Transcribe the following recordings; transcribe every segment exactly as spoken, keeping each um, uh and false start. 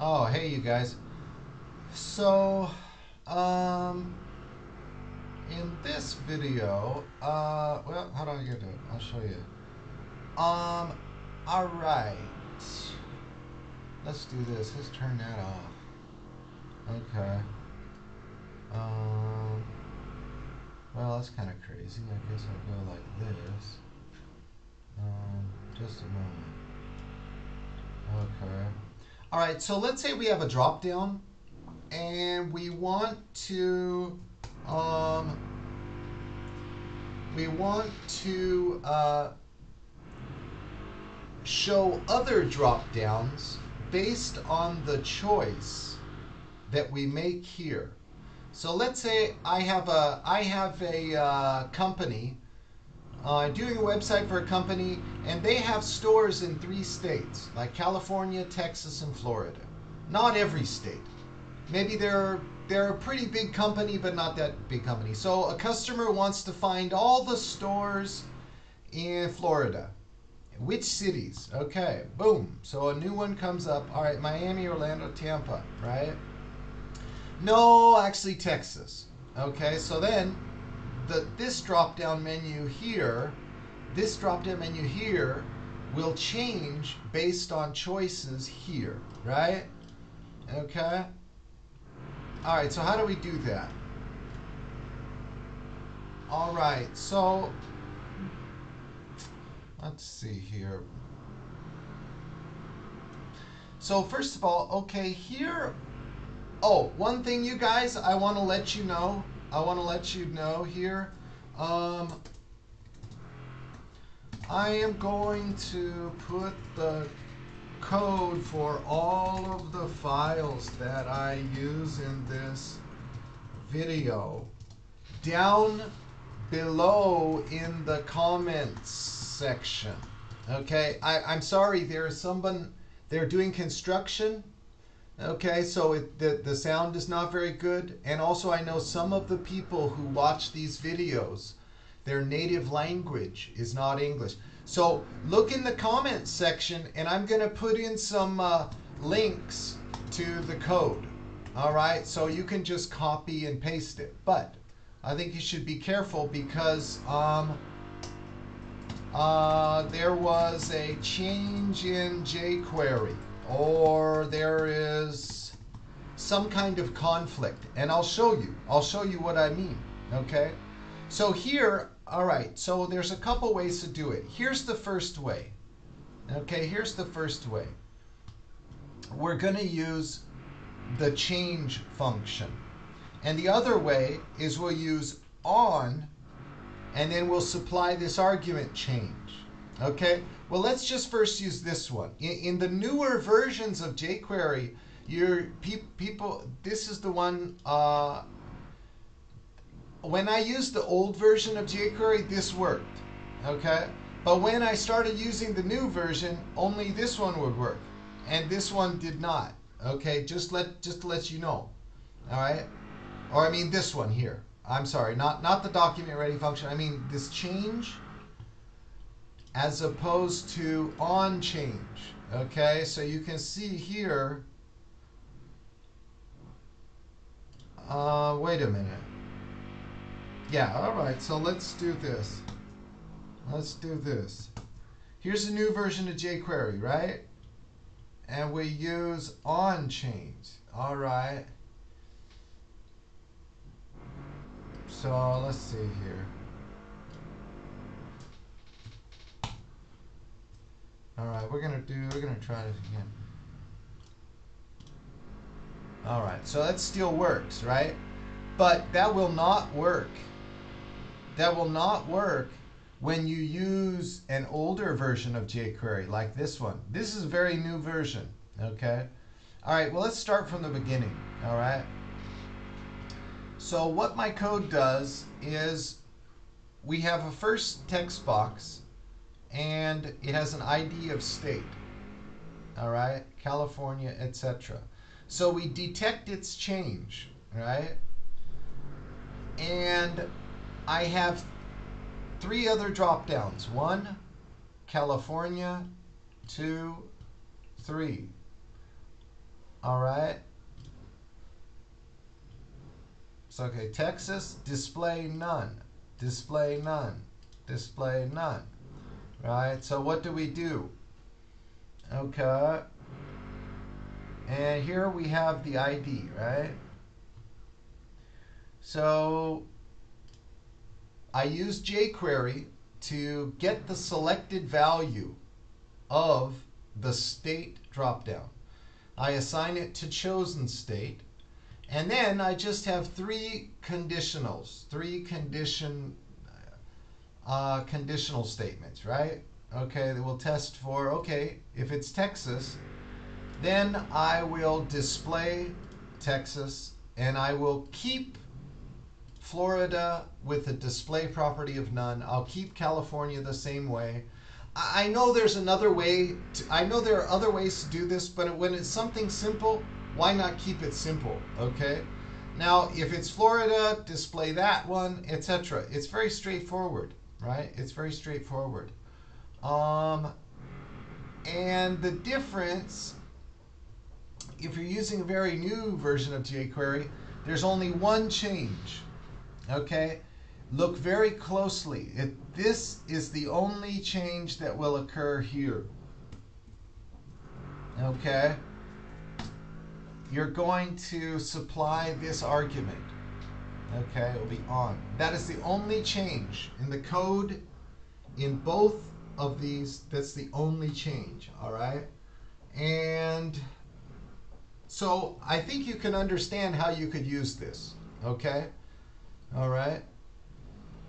Oh, hey you guys. So, um, in this video, uh, well, how do I get to it? I'll show you. Um, all right. Let's do this. Let's turn that off. Okay. Um, well, that's kind of crazy. I guess I'll go like this. Um, just a moment. Okay. All right, so let's say we have a drop down and we want to um, we want to uh, show other drop downs based on the choice that we make here. So let's say I have a I have a uh, company Uh, doing a website for a company, and they have stores in three states, like California, Texas, and Florida. Not every state. Maybe they're, they're a pretty big company, but not that big company. So a customer wants to find all the stores in Florida. Which cities? Okay, boom. So a new one comes up. All right, Miami, Orlando, Tampa, right? No, actually Texas. Okay, so then The, this drop-down menu here, this drop-down menu here will change based on choices here, right? Okay. All right, so how do we do that? All right, so let's see here. So first of all, okay, here, oh, one thing you guys, I want to let you know I want to let you know here, um, I am going to put the code for all of the files that I use in this video down below in the comments section. Okay, I, I'm sorry, there's someone, they're doing construction. Okay, so it, the, the sound is not very good. And also I know some of the people who watch these videos, their native language is not English. So look in the comments section and I'm gonna put in some uh, links to the code. All right, so you can just copy and paste it. But I think you should be careful because um, uh, there was a change in jQuery, or there is some kind of conflict, and I'll show you. I'll show you what I mean, okay? So here, all right, so there's a couple ways to do it. Here's the first way, okay? Here's the first way. We're gonna use the change function. And the other way is we'll use on, and then we'll supply this argument change, okay? Well, let's just first use this one. In, in the newer versions of jQuery, your pe people, this is the one, uh, when I used the old version of jQuery, this worked, okay? But when I started using the new version, only this one would work, and this one did not, okay? Just let, just to let you know, all right? Or I mean this one here. I'm sorry, not, not the document ready function. I mean this change as opposed to on change, okay? So you can see here, uh, wait a minute. Yeah, all right, so let's do this. Let's do this. Here's a new version of jQuery, right? And we use on change, all right. So let's see here. All right, we're gonna do, we're gonna try this again. All right, so that still works, right? But that will not work. That will not work when you use an older version of jQuery, like this one. This is a very new version, okay? All right, well, let's start from the beginning, all right? So what my code does is we have a first text box, and it has an I D of state, all right, California, et cetera. So we detect its change, right? And I have three other drop downs: one, California, two, three. All right. So, okay, Texas, display none, display none, display none. Right, so what do we do? Okay. And here we have the I D, right? So I use jQuery to get the selected value of the state dropdown. I assign it to chosen state, and then I just have three conditionals, three condition uh, conditional statements, right? Okay, that will test for, okay, if it's Texas, then I will display Texas, and I will keep Florida with a display property of none. I'll keep California the same way. I know there's another way to, I know there are other ways to do this, but when it's something simple, why not keep it simple? Okay, now if it's Florida, display that one, et cetera. It's very straightforward, right? It's very straightforward. Um, and the difference, if you're using a very new version of jQuery, there's only one change. Okay, look very closely. It, this is the only change that will occur here. Okay, you're going to supply this argument. Okay, it'll be on. That is the only change in the code in both of these. That's the only change. All right, and so I think you can understand how you could use this. Okay. All right.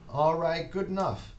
All right. Good enough.